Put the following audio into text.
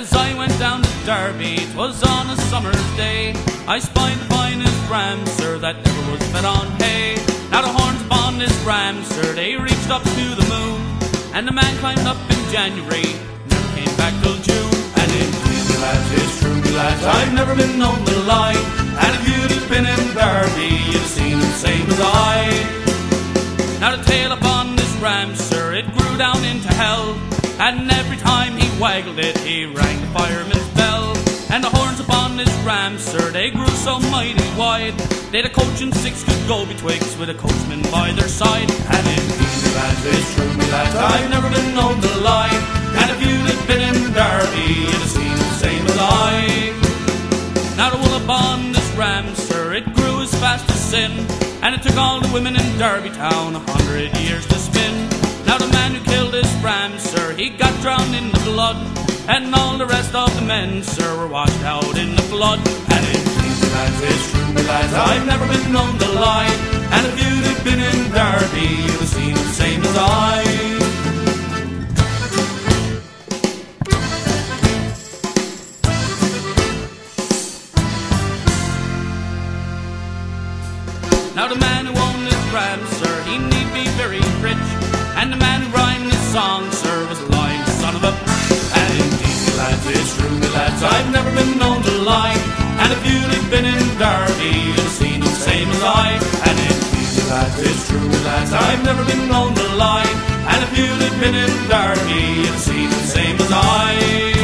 As I went down to Derby, 'twas on a summer's day, I spied the finest ram, sir, that ever was fed on hay. Now the horns upon this ram, sir, they reached up to the moon, and the man climbed up in January, never came back till June. And indeed, me lads, it's true, me lads, I've never been known to lie, and if you'd have been in Derby, you'd seen the same as I. Now the tail upon this ram, sir, it grew down into hell, and every time he waggled it, he rang the fireman's bell. And the horns upon this ram, sir, they grew so mighty wide, that a coach and six could go betwixt with a coachman by their side. And indeed, me lads, it's true, me lads, I've never been known to lie, and if you'd have been in Derby, you'd have seen the same as I. Now the wool upon this ram, sir, it grew as fast as sin, and it took all the women in Derby town 100 years to spin. Now the man who killed this ram, sir, he got drowned in the blood, and all the rest of the men, sir, were washed out in the flood. And indeed, me lads, it's true, me lads, I've never been known to lie, and if you'd have been in Derby, you'd have seen the same as I. Now the man who owned this ram, sir, he need be very rich, and the man who rhymed this song, sir, was a lying son of a. And indeed, me lads, it's true, me lads, I've never been known to lie, and if you'd have been in Derby, you'd have seen the same as I. And indeed, me lads, it's true, me lads, I've never been known to lie, and if you'd have been in Derby, you'd have seen the same as I.